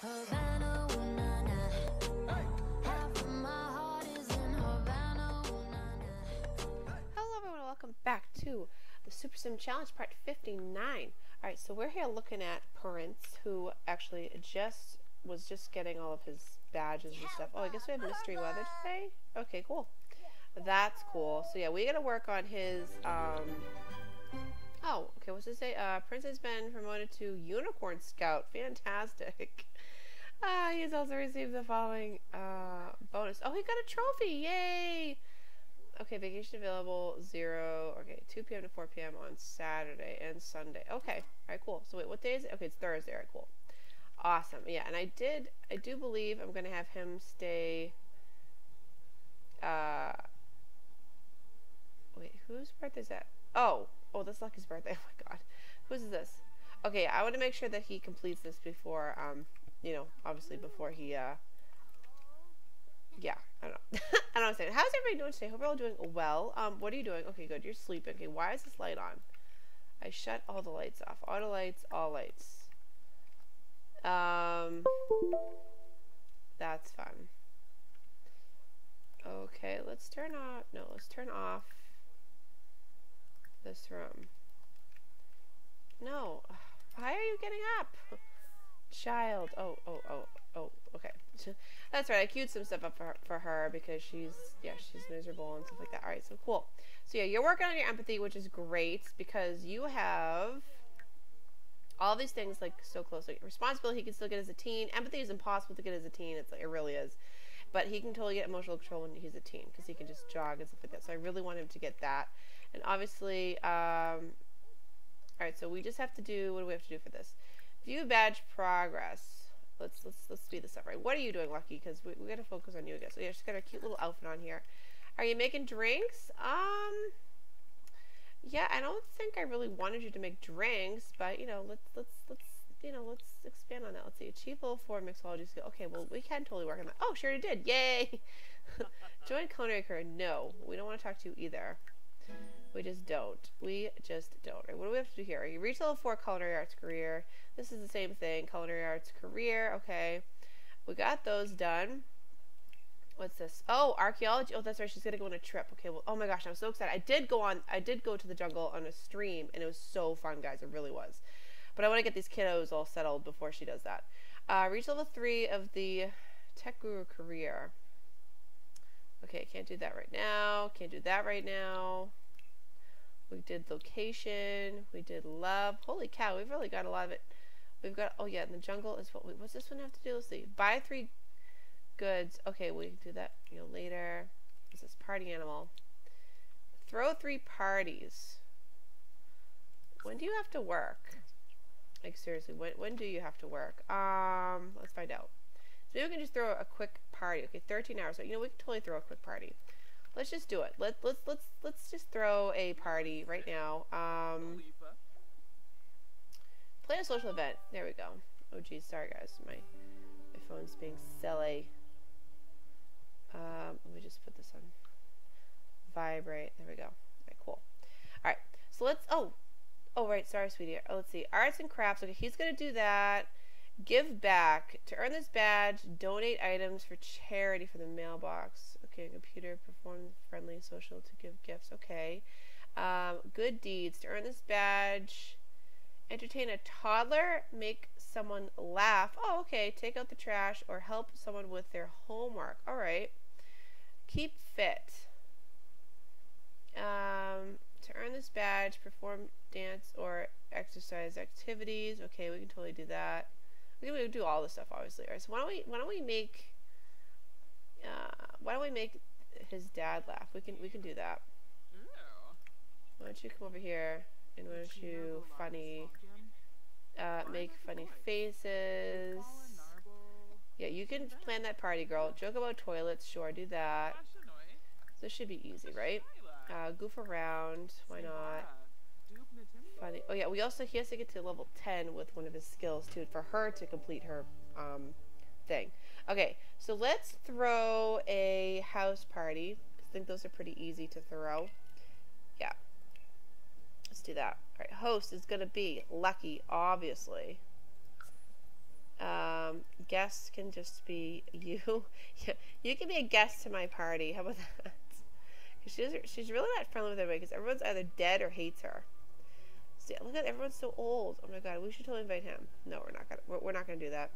Havana, ooh, nah, nah. Hey. Half of my heart is in Havana, ooh, nah, nah. Hey. Hello everyone, welcome back to the Super Sim Challenge Part 59. Alright, so we're here looking at Prince, who actually was just getting all of his badges and stuff. Oh, I guess we have mystery weather today? Okay, cool. That's cool. So yeah, we gotta work on his, oh, okay, what's it say? Prince has been promoted to Unicorn Scout. Fantastic. He has also received the following, bonus. Oh, he got a trophy! Yay! Okay, vacation available, 0, okay, 2 p.m. to 4 p.m. on Saturday and Sunday. Okay, alright, cool. So wait, what day is it? Okay, it's Thursday, alright, cool. Awesome, yeah, and I do believe I'm gonna have him stay, wait, whose birthday is that? Oh, that's Lucky's birthday, oh my god. Whose is this? Okay, I want to make sure that he completes this before, you know, obviously before he, yeah, I don't know. I don't understand. How's everybody doing today? Hope you're all doing well. What are you doing? Okay, good, you're sleeping. Okay, why is this light on? I shut all the lights off. Auto lights, all lights. That's fun. Okay, let's turn off this room. No, why are you getting up? Child, oh, okay. That's right, I queued some stuff up for her because she's miserable and stuff like that. All right, so cool. So yeah, you're working on your empathy, which is great because you have all these things like so close. Like responsibility he can still get as a teen. Empathy is impossible to get as a teen. It's like, it really is. But he can totally get emotional control when he's a teen because he can just jog and stuff like that. So I really want him to get that. And obviously, all right, so we just have to do, what do we have to do for this? View badge progress. Let's speed this up, right? What are you doing, Lucky? Because we got to focus on you, I guess. So yeah, she's got her cute little outfit on here. Are you making drinks? Yeah, I don't think I really wanted you to make drinks, but you know, let's expand on that. Let's see, achieve level 4 mixology skill. Okay, well we can totally work on that. Oh, she already did. Yay! Join culinary career. No, we don't want to talk to you either. We just don't. Right, what do we have to do here? You reach level 4 culinary arts career. This is the same thing. Culinary arts career. Okay, we got those done. What's this? Oh, archaeology. Oh, that's right. She's gonna go on a trip. Okay. Well, oh my gosh, I'm so excited. I did go to the jungle on a stream, and it was so fun, guys. It really was. But I want to get these kiddos all settled before she does that. Reach level 3 of the tech guru career. Okay, can't do that right now. Can't do that right now. We did location. We did love. Holy cow, we've really got a lot of it. We've got. Oh yeah, in the jungle is what. Wait, what's this one have to do? Let's see. Buy 3. Goods. Okay, we can do that, you know, later. This is party animal. Throw 3 parties. When do you have to work? Like seriously, when do you have to work? Let's find out. So maybe we can just throw a quick party. Okay, 13 hours. You know, we can totally throw a quick party. Let's just do it. Let's just throw a party right now. Plan a social event. There we go. Oh geez, sorry guys, my phone's being silly. Let me just put this on vibrate. There we go. All right, cool. All right, so let's. Oh right. Sorry, sweetie. Oh, let's see. Arts and crafts. Okay, he's gonna do that. Give back to earn this badge. Donate items for charity for the mailbox. Okay, computer perform friendly social to give gifts. Okay. Good deeds to earn this badge. Entertain a toddler, make someone laugh. Oh, okay. Take out the trash or help someone with their homework. All right. Keep fit. To earn this badge, perform dance or exercise activities. Okay, we can totally do that. We can do all this stuff, obviously. All right. So why don't we make his dad laugh? We can do that. Why don't you come over here? And why don't you make funny faces? Yeah, you can plan that party, girl. Joke about toilets, sure, do that. This should be easy, right? Goof around, why not? Funny. Oh yeah, he has to get to level 10 with one of his skills too for her to complete her thing. Okay, so let's throw a house party. I think those are pretty easy to throw. Yeah. Let's do that. All right, host is gonna be Lucky, obviously. Guests can just be you. Yeah, you can be a guest to my party. How about that? Because she's really not friendly with everybody, because everyone's either dead or hates her. See, look at everyone's so old. Oh my god, we should totally invite him. No, we're not gonna do that.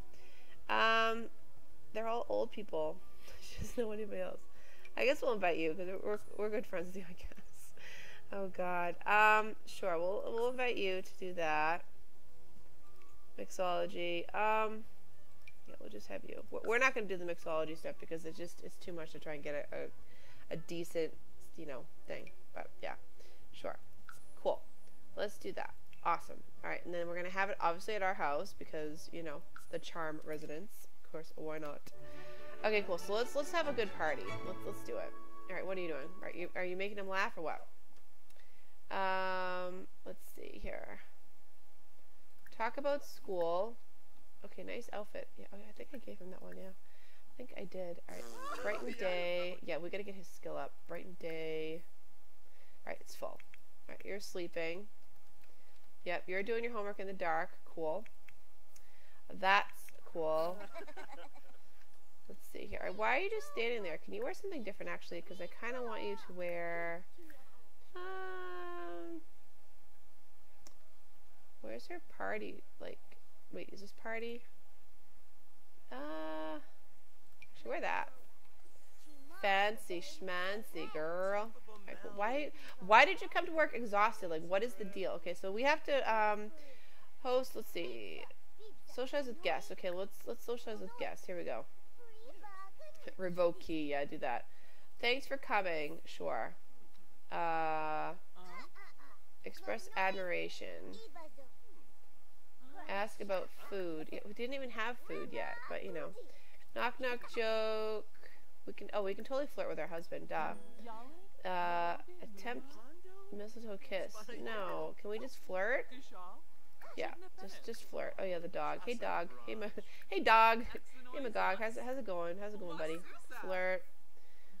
They're all old people. She doesn't know anybody else. I guess we'll invite you because we're good friends with you, I guess. Oh god. Sure, we'll invite you to do that. Mixology. Yeah, we'll just have you. We're not gonna do the mixology stuff because it's too much to try and get a decent, you know, thing. But yeah, sure, cool. Let's do that. Awesome. All right, and then we're gonna have it obviously at our house because, you know, the charm residence. Of course, why not? Okay, cool. So let's have a good party. Let's do it. All right, what are you doing? Are you making them laugh or what? Let's see here. Talk about school. Okay, nice outfit. Yeah, okay, I think I gave him that one. Yeah, I think I did. All right, Brighten Day. Yeah, we gotta get his skill up. Brighten Day. All right, it's full. All right, you're sleeping. Yep, you're doing your homework in the dark. Cool. That's cool. Let's see here. Why are you just standing there? Can you wear something different, actually? Because I kind of want you to wear... Where's her party? Like, wait, is this party? Should wear that. Fancy schmancy, girl. Right, but why did you come to work exhausted? Like, what is the deal? Okay, so we have to, host, let's see. Socialize with guests. Okay, let's socialize with guests. Here we go. Revoke key, yeah, do that. Thanks for coming, sure. Express admiration. Ask about food. Yeah, we didn't even have food yet, but you know. Knock knock joke. We can totally flirt with our husband, duh. Attempt mistletoe kiss. No, can we just flirt? Yeah, just flirt. Oh yeah, the dog. Hey dog. Hey dog. Hey Magog. How's it going? How's it going, buddy? Flirt.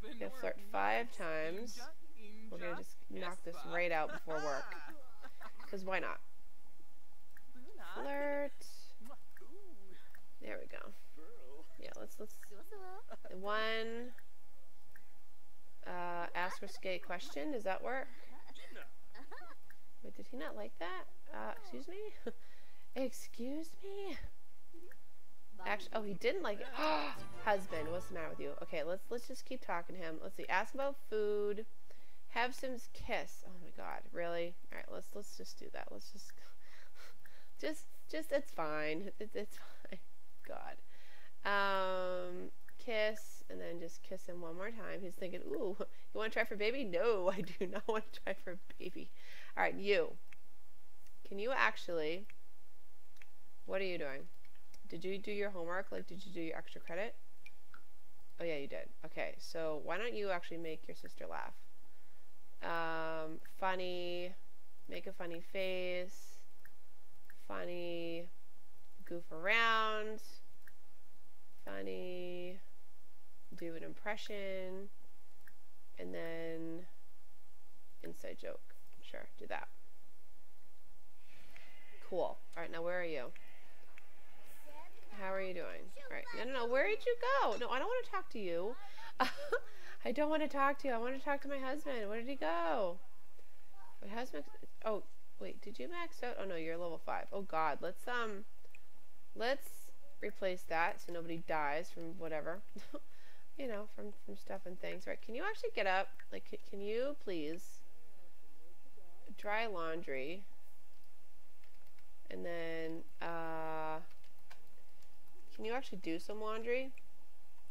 We're gonna flirt 5 times. We're gonna just knock this right out before work. Cause why not? Flirt. There we go. Yeah, let's. 1. Ask her skate question. Does that work? Wait, did he not like that? Excuse me? Excuse me? Actually, oh, he didn't like it. Husband, what's the matter with you? Okay, let's just keep talking to him. Let's see. Ask about food. Have Sims kiss. Oh my god, really? All right, let's just do that. Let's just it's fine. It's fine. God. Kiss, and then just kiss him one more time. He's thinking, ooh, you want to try for baby? No, I do not want to try for baby. All right, you. Can you actually, what are you doing? Did you do your homework? Like, did you do your extra credit? Oh yeah, you did. Okay, so why don't you actually make your sister laugh? Funny, make a funny face, funny, goof around, funny, do an impression, and then inside joke. Sure, do that. Cool. Alright, now where are you? How are you doing? Alright, no, where did you go? No, I don't want to talk to you. I don't want to talk to you. I want to talk to my husband. Where did he go? My husband, oh, wait, did you max out? Oh no, you're level 5. Oh god, let's replace that so nobody dies from whatever, you know, from stuff and things. Right, can you actually get up? Like, can you please dry laundry and then can you actually do some laundry?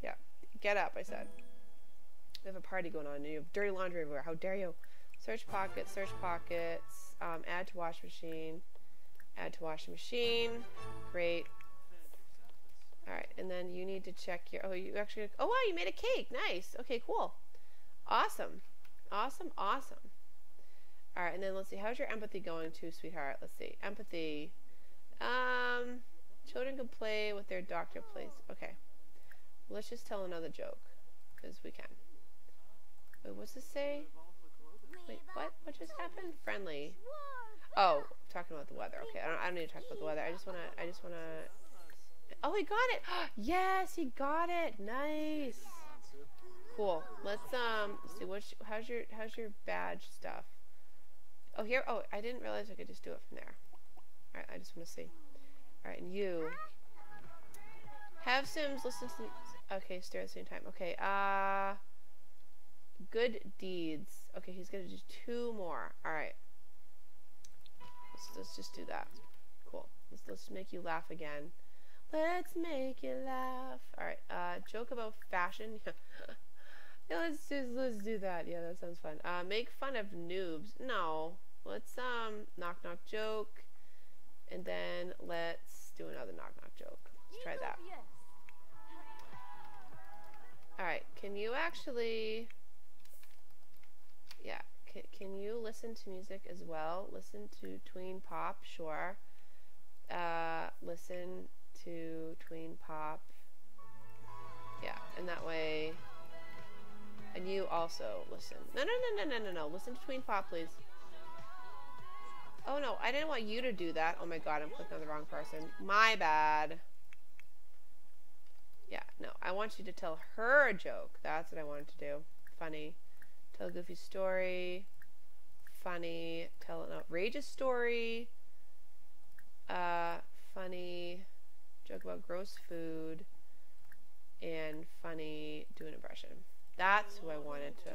Yeah, get up, I said. We have a party going on and you have dirty laundry everywhere. How dare you? Search pockets, search pockets. Add to wash machine, add to washing machine. Great. Alright, and then you need to check your... Oh, you actually... Oh, wow, you made a cake. Nice. Okay, cool. Awesome. Awesome, awesome. Alright, and then let's see. How's your empathy going too, sweetheart? Let's see. Empathy. Children can play with their doctor plays. Okay. Let's just tell another joke. Because we can. Wait, what's this say? Wait, what? What just happened? Friendly. Oh, talking about the weather. Okay, I don't need to talk about the weather. I just want to... Oh, he got it. Yes, he got it. Nice. Cool. Let's see how's your badge stuff. Oh, here. Oh, I didn't realize I could just do it from there. All right, I just want to see. All right, and you have Sims listen to. Okay, stare at the same time. Okay. Good deeds. Okay, he's gonna do 2 more. All right. Let's just do that. Cool. Let's make you laugh again. Let's make you laugh. All right. Joke about fashion. Yeah, let's do that. Yeah, that sounds fun. Make fun of noobs. No. Let's knock knock joke, and then let's do another knock knock joke. Let's try that. All right. Can you actually? Yeah. Can you listen to music as well? Listen to tween pop, sure. Listen to tween pop. Yeah, and that way. And you also listen. No. Listen to tween pop, please. Oh no, I didn't want you to do that. Oh my god, I'm clicking on the wrong person. My bad. Yeah, no, I want you to tell her a joke. That's what I wanted to do. Funny. Tell a goofy story. Funny. Tell an outrageous story. Funny. Joke about gross food. And funny. Do an impression. That's who I wanted to.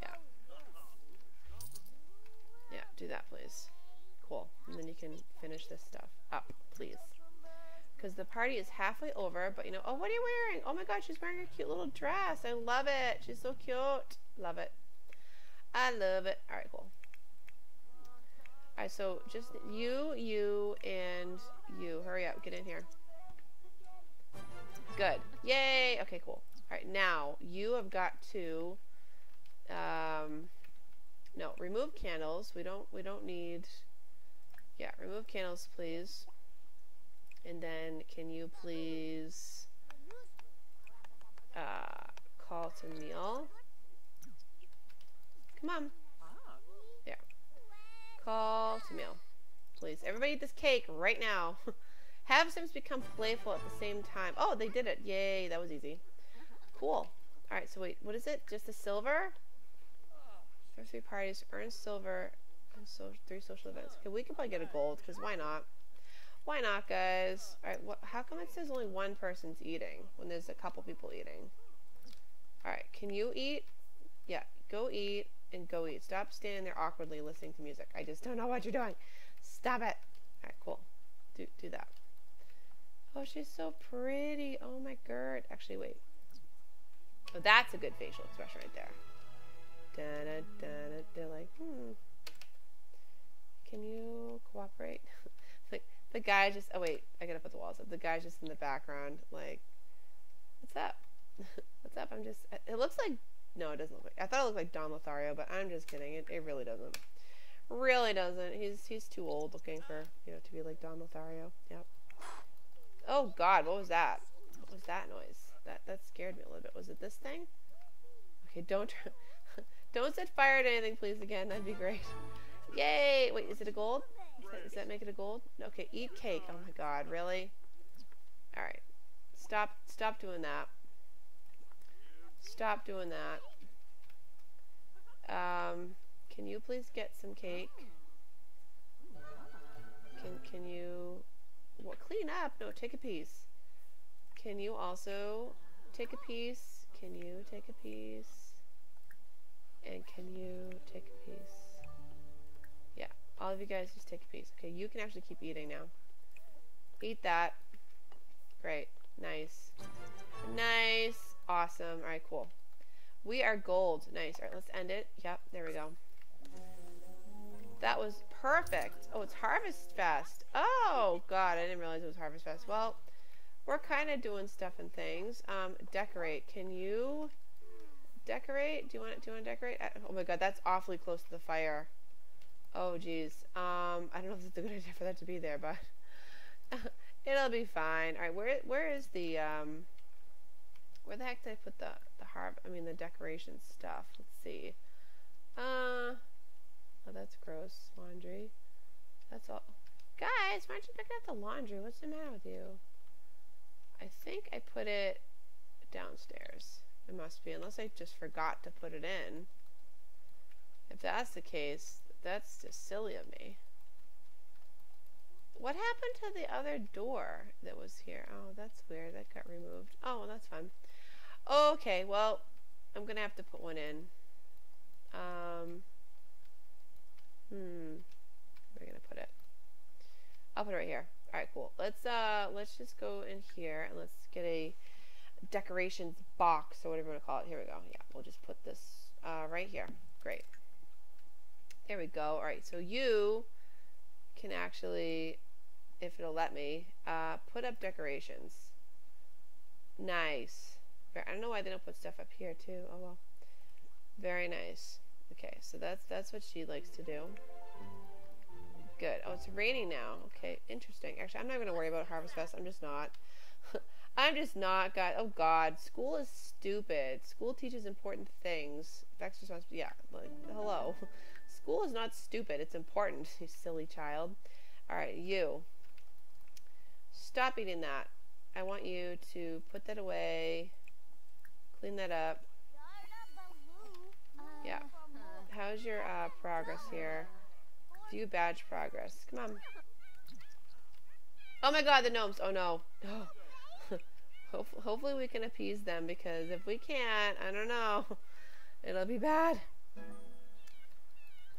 Yeah. Yeah, do that, please. Cool. And then you can finish this stuff up, please. Because the party is halfway over, but you know, oh, what are you wearing? Oh my god, she's wearing her cute little dress. I love it. She's so cute. Love it. I love it. All right, cool. All right, so just you, and you. Hurry up. Get in here. Good. Yay. Okay, cool. All right, now you have got to, no, remove candles. We don't need, yeah, remove candles, please. And then, can you please call to meal? Come on. There. Call to meal. Please. Everybody eat this cake right now. Have Sims become playful at the same time. Oh, they did it. Yay. That was easy. Cool. Alright, so wait. What is it? Just the silver? There's 3 parties. Earn silver. And so 3 social events. Okay, we could probably get a gold, because why not? Why not, guys? All right. How come it says only 1 person's eating when there's a couple people eating? All right. Can you eat? Yeah. Go eat and go eat. Stop standing there awkwardly listening to music. I just don't know what you're doing. Stop it. All right. Cool. Do that. Oh, she's so pretty. Oh my god. Actually, wait. Oh, that's a good facial expression right there. They're like, Can you cooperate? The guy just, oh wait, I gotta put the walls up. The guy's just in the background, like, what's up? What's up? I'm just, it looks like, no, it doesn't look like, I thought it looked like Don Lothario, but I'm just kidding. It really doesn't. Really doesn't. He's too old looking for, you know, to be like Don Lothario. Yep. Oh god, what was that? What was that noise? That scared me a little bit. Was it this thing? Okay, don't set fire to anything, please, again. That'd be great. Yay! Wait, is it a gold? Does that make it a gold? Okay, eat cake. Oh my god, really? Alright. Stop doing that. Stop doing that. Can you please get some cake? Can you... What, clean up? No, take a piece. Can you also take a piece? Can you take a piece? And can you take a piece? All of you guys just take a piece. Okay, you can actually keep eating now. Eat that. Great. Nice. Nice. Awesome. Alright, cool. We are gold. Nice. Alright, let's end it. Yep, there we go. That was perfect. Oh, it's Harvest Fest. Oh, god, I didn't realize it was Harvest Fest. Well, we're kind of doing stuff and things. Decorate. Can you decorate? Do you want to decorate? Oh my god, that's awfully close to the fire. Oh geez, I don't know if it's a good idea for that to be there, but it'll be fine. All right, where is the where the heck did I put the decoration stuff? Let's see. Oh, that's gross laundry. That's all, guys. guys, why aren't you picking up the laundry? What's the matter with you? I think I put it downstairs. It must be, unless I just forgot to put it in. If that's the case, that's just silly of me. What happened to the other door that was here? Oh, that's weird. That got removed. Oh, well, that's fun. Okay, well, I'm going to have to put one in. Where are we going to put it? I'll put it right here. All right, cool. Let's just go in here and let's get a decorations box or whatever you want to call it. Here we go. Yeah, we'll just put this right here. Great. There we go. All right, so you can actually, if it'll let me, put up decorations. Nice. I don't know why they don't put stuff up here too. Oh well. Very nice. Okay, so that's what she likes to do. Good. Oh, it's raining now. Okay, interesting. Actually, I'm not gonna worry about Harvest Fest. I'm just not. I'm just not. God. Oh God. School is stupid. School teaches important things. That's responsible. Yeah. Like, hello. School is not stupid. It's important. You silly child. All right, you. Stop eating that. I want you to put that away. Clean that up. Yeah. How's your progress here? View badge progress. Come on. Oh my God, the gnomes. Oh no. Hopefully we can appease them, because if we can't, I don't know. It'll be bad.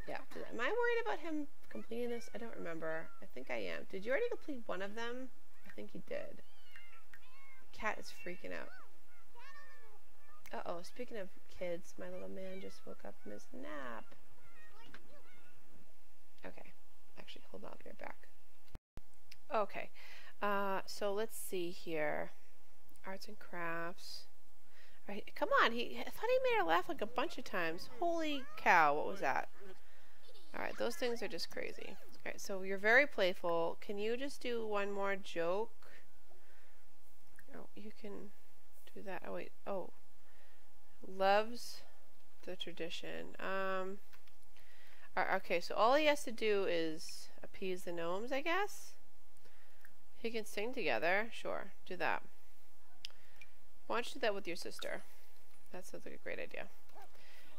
Yeah. Am I worried about him completing this? I don't remember. I think I am. Did you already complete one of them? I think he did. Cat is freaking out. Uh-oh, speaking of kids, my little man just woke up from his nap. Okay, actually, hold on, I'll be right back. Okay, so let's see here. Arts and crafts. All right, come on, I thought he made her laugh like a bunch of times. Holy cow, what was that? All right, those things are just crazy. All right, so you're very playful. Can you just do one more joke? Oh, you can do that. Oh, wait, oh. Loves the tradition. Okay, so all he has to do is appease the gnomes, I guess. He can sing together. Sure, do that. Why don't you do that with your sister? That sounds like a great idea.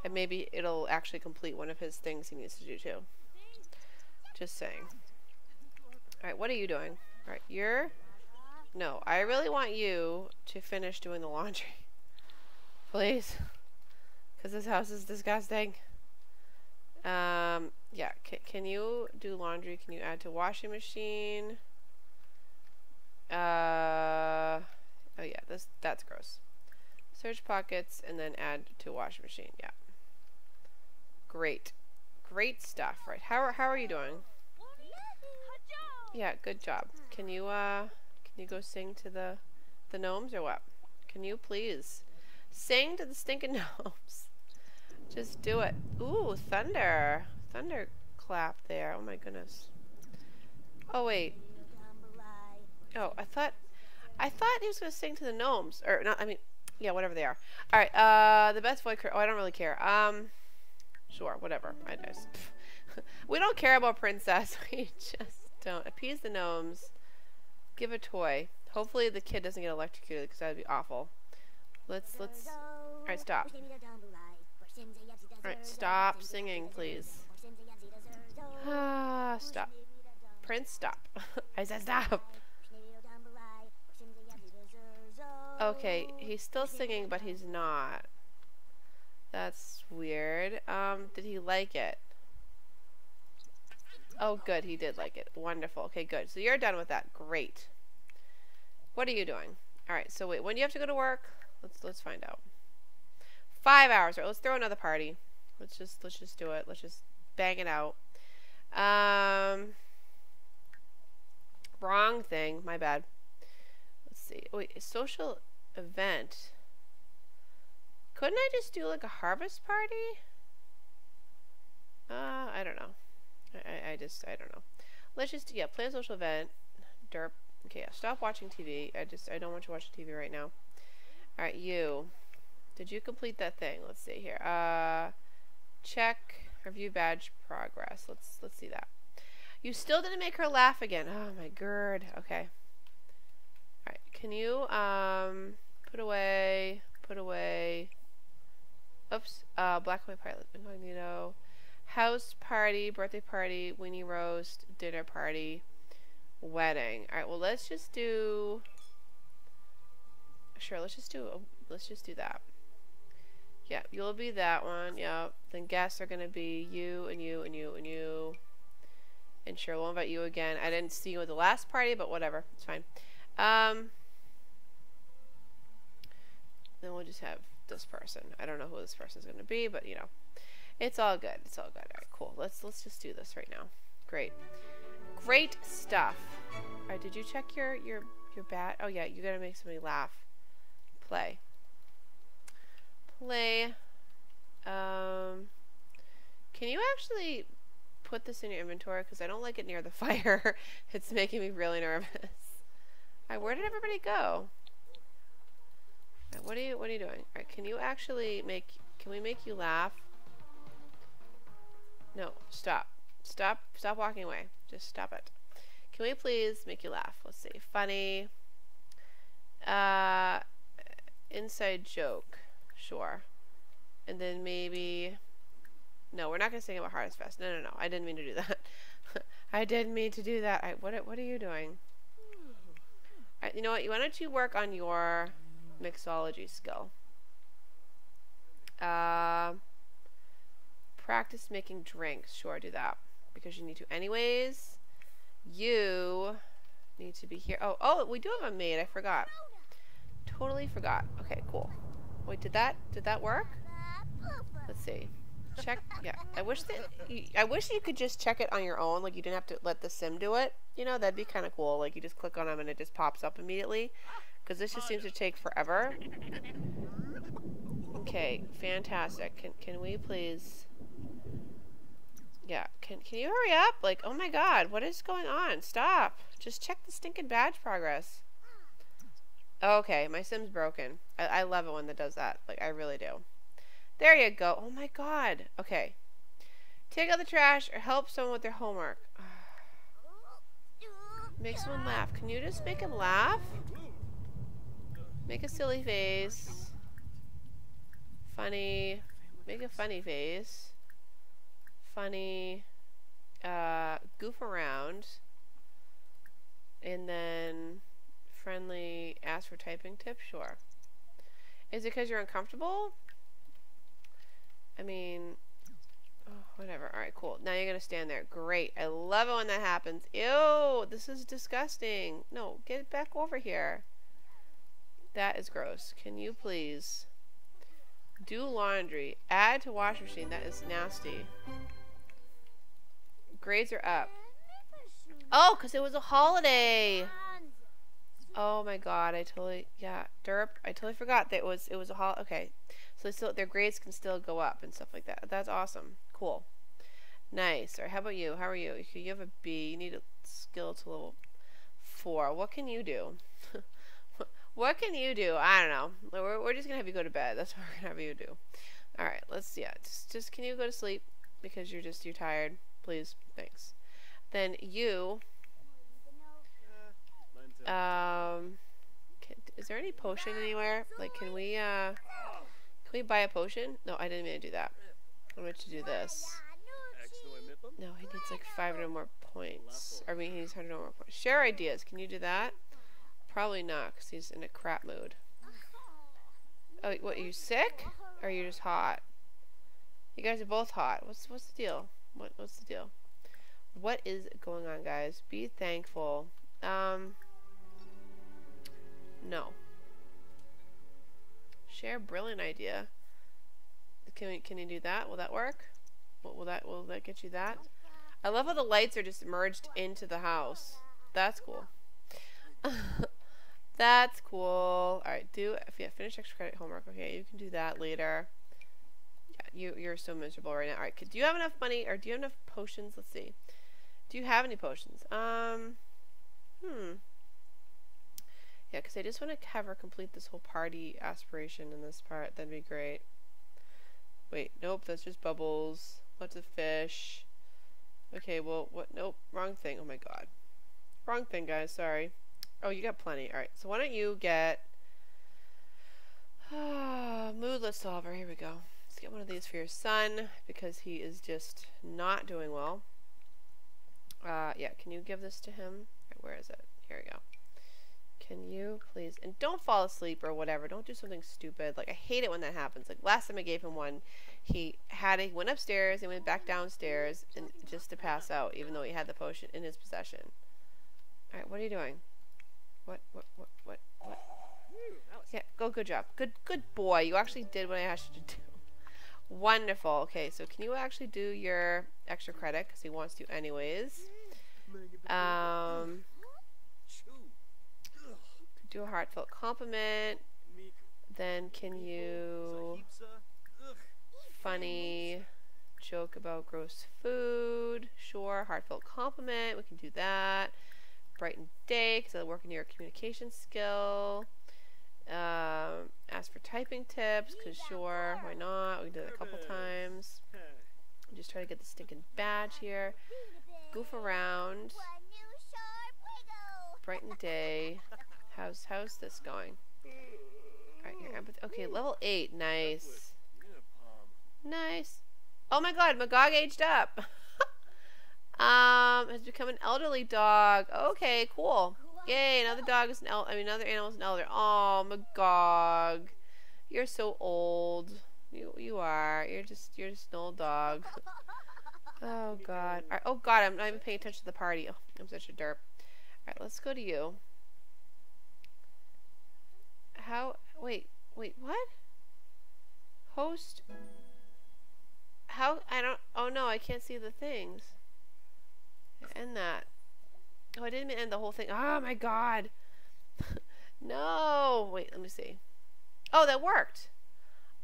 And maybe it'll actually complete one of his things he needs to do too. Just saying. Alright, what are you doing? Alright, you're... No, I really want you to finish doing the laundry. Please, because this house is disgusting. Yeah, can you do laundry? Can you add to washing machine? Oh yeah, that's gross. Search pockets and then add to washing machine. Yeah. Great, great stuff. Right? How are you doing? Yeah, good job. Can you go sing to the gnomes or what? Can you please? Sing to the stinking gnomes. Just do it. Ooh, thunder. Thunder clap there. Oh my goodness. Oh wait. Oh, I thought he was gonna sing to the gnomes. Or not, I mean, yeah, whatever they are. Alright, the best voice. Oh, I don't really care. Sure, whatever. We don't care about princess. We just don't. Appease the gnomes. Give a toy. Hopefully the kid doesn't get electrocuted, because that would be awful. Let's all right, stop. All right, stop singing, please. Stop. Prince, stop. I said stop. Okay, he's still singing, but he's not. That's weird. Did he like it? Oh, good, he did like it. Wonderful. Okay, good. So you're done with that. Great. What are you doing? All right, so wait, when do you have to go to work? Let's find out. 5 hours. Right, let's throw another party. Let's just do it. Let's just bang it out. Wrong thing. My bad. Let's see. Wait, a social event. Couldn't I just do like a harvest party? I don't know. I don't know. Let's just plan a social event. Derp. Okay, yeah, stop watching TV. I don't want you watching TV right now. Alright, you. Did you complete that thing? Let's see here. Check review badge progress. Let's see that. You still didn't make her laugh again. Oh my god. Okay. Alright, can you put away oops, black white pilot incognito. House party, birthday party, weenie roast, dinner party, wedding. Alright, well let's just do let's just do that. Yeah, you'll be that one, yeah. Then guests are gonna be you and you and you and you. And sure, we'll invite you again. I didn't see you at the last party, but whatever, it's fine. Then we'll just have this person. I don't know who this person's gonna be, but you know. It's all good. It's all good. Alright, cool. Let's just do this right now. Great. Great stuff. Alright, did you check your bat? Oh yeah, you gotta make somebody laugh. Play. Play. Can you actually put this in your inventory? Because I don't like it near the fire. It's making me really nervous. Alright, where did everybody go? Right, what are you doing? Alright, can you actually can we make you laugh? No, stop. Stop walking away. Just stop it. Can we please make you laugh? Let's see. Funny. Inside joke. Sure. And then maybe... No, we're not going to sing about Harvest Fest. No, no, no. I didn't mean to do that. I didn't mean to do that. Right, what are you doing? Right, you know what? Why don't you work on your mixology skill? Practice making drinks. Sure, do that. Because you need to anyways. You need to be here. Oh, we do have a maid. I forgot. Totally forgot. Okay, cool. Wait, did that work? Let's see. Check. Yeah, I wish you could just check it on your own. Like you didn't have to let the sim do it. You know, that'd be kind of cool. Like you just click on them and it just pops up immediately. Because this just seems to take forever. Okay, fantastic. Can we please? Yeah. Can you hurry up? Like, oh my god, what is going on? Stop. Just check the stinking badge progress. Okay, my sim's broken. I love it when that does that. Like, I really do. There you go. Oh my god. Okay. Take out the trash or help someone with their homework. Make someone laugh. Can you just make him laugh? Make a silly face. Funny. Make a funny face. Funny. Goof around. And then... Friendly, ask for typing tips? Sure. Is it because you're uncomfortable? I mean, oh, whatever. Alright, cool. Now you're going to stand there. Great. I love it when that happens. Ew, this is disgusting. No, get back over here. That is gross. Can you please do laundry? Add to washing machine. That is nasty. Grades are up. Oh, because it was a holiday. Oh my god, I totally, yeah, derp, I totally forgot that it was a holiday. Okay, so their grades can still go up and stuff like that. That's awesome. Cool. Nice. All right, how about you? How are you? You have a B. You need a skill to level 4. What can you do? What can you do? I don't know. We're just going to have you go to bed. That's what we're going to have you do. All right, let's, yeah, just can you go to sleep? Because you're tired. Please. Thanks. Then you... is there any potion anywhere? Like, can we buy a potion? No, I didn't mean to do that. I meant to do this. No, he needs like 500 more points. I mean, he needs 100 more points. Share ideas. Can you do that? Probably not, because he's in a crap mood. Oh, what, are you sick? Or are you just hot? You guys are both hot. What's the deal? What's the deal? What is going on, guys? Be thankful. No. Share brilliant idea. Can you do that? Will that work? Will that get you that? I love how the lights are just merged into the house. That's cool. That's cool. All right, finish extra credit homework. Okay, you can do that later. Yeah, you're so miserable right now. All right, do you have enough money or do you have enough potions? Let's see. Do you have any potions? Yeah, because I just want to have her complete this whole party aspiration in this part. That'd be great. Wait, nope, that's just bubbles. Lots of fish. Okay, well, what? Nope, wrong thing. Oh my god. Wrong thing, guys. Sorry. Oh, you got plenty. Alright, so why don't you get... moodlet solver. Here we go. Let's get one of these for your son, because he is just not doing well. Yeah, can you give this to him? Where is it? Here we go. Can you please... And don't fall asleep or whatever. Don't do something stupid. Like, I hate it when that happens. Like, last time I gave him one, he had it. He went upstairs and went back downstairs and just to pass out, even though he had the potion in his possession. Alright, what are you doing? What? Yeah, good job. Good boy. You actually did what I asked you to do. Wonderful. Okay, so can you actually do your extra credit? Because he wants to anyways. Do a heartfelt compliment. Then can you... Funny joke about gross food. Sure, heartfelt compliment. We can do that. Brighten day, because that'll work in your communication skill. Ask for typing tips, because sure, why not? We can do that a couple times. Just try to get the stinking badge here. Goof around. Brighten day. How's this going? Alright, here, empathy. Okay, level 8. Nice. Nice. Oh my god, Magog aged up. Has become an elderly dog. Okay, cool. Yay, another dog is an another animal is an elder. Oh, Magog. You're so old. You are. You're just an old dog. Oh god. Right, oh god, I'm not even paying attention to the party. Oh, I'm such a derp. Alright, let's go to you. How? Wait, what? Host? How? I don't, oh no, I can't see the things. End that. Oh, I didn't mean end the whole thing. Oh my god. No. Wait, let me see. Oh, that worked.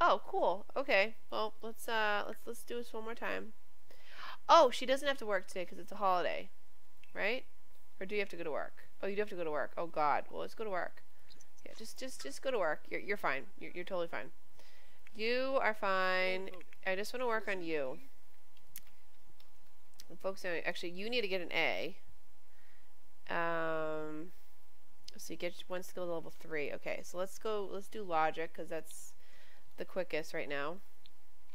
Oh, cool. Okay. Well, let's do this one more time. Oh, she doesn't have to work today because it's a holiday. Right? Or do you have to go to work? Oh, you do have to go to work. Oh god. Well, let's go to work. Yeah, just go to work. You're fine. You're totally fine. You are fine. I just want to work on you. I'm focusing on, actually, you need to get an A. So you get one skill to level 3. Okay, so let's do logic, because that's the quickest right now.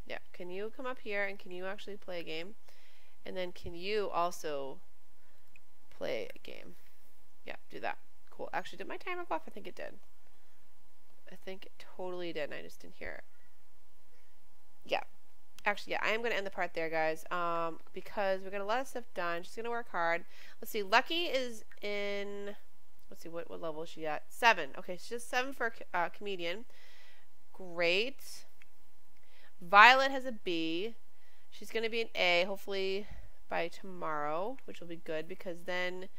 Yeah, can you come up here, and can you actually play a game? And then can you also play a game? Yeah, do that. Cool. Actually, did my timer go off? I think it did. I think it totally did, and I just didn't hear it. Yeah. Actually, yeah, I am going to end the part there, guys, because we've got a lot of stuff done. She's going to work hard. Let's see. Lucky is in, let's see, what level is she at? 7. Okay, she's just 7 for a comedian. Great. Violet has a B. She's going to be an A, hopefully, by tomorrow, which will be good, because then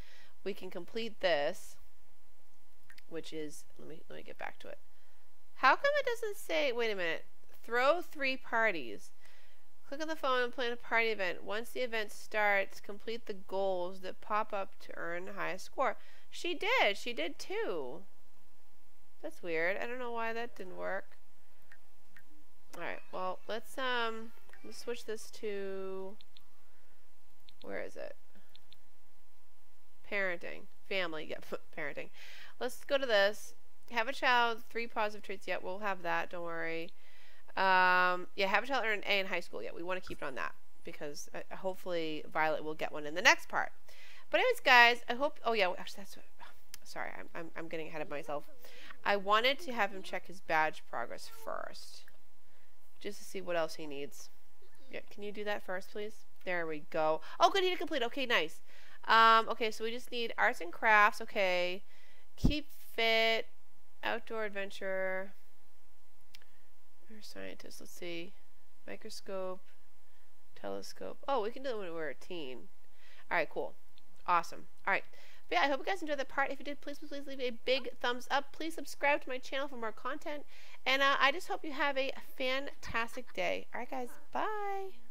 we can complete this, which is, let me get back to it. How come it doesn't say, wait a minute, throw 3 parties. Click on the phone and plan a party event. Once the event starts, complete the goals that pop up to earn high score. She did. She did 2. That's weird. I don't know why that didn't work. All right. Well, let's switch this to, where is it? Parenting, family. Yep, parenting. Let's go to this. Have a child. 3 positive traits. Yet we'll have that. Don't worry. Yeah, have a child earn an A in high school. Yeah, we want to keep it on that, because hopefully Violet will get one in the next part. But anyways, guys, I hope, oh yeah, actually that's what, sorry, I'm getting ahead of myself. I wanted to have him check his badge progress first, just to see what else he needs. Yeah, can you do that first, please? There we go. Oh, good, he did complete. Okay, nice. Okay, so we just need arts and crafts. Okay, keep fit, outdoor adventure, scientist, let's see, microscope, telescope. Oh, we can do it when we're a teen. Alright, cool. Awesome. Alright. But yeah, I hope you guys enjoyed that part. If you did, please leave a big thumbs up. Please subscribe to my channel for more content. And I just hope you have a fantastic day. Alright guys, bye!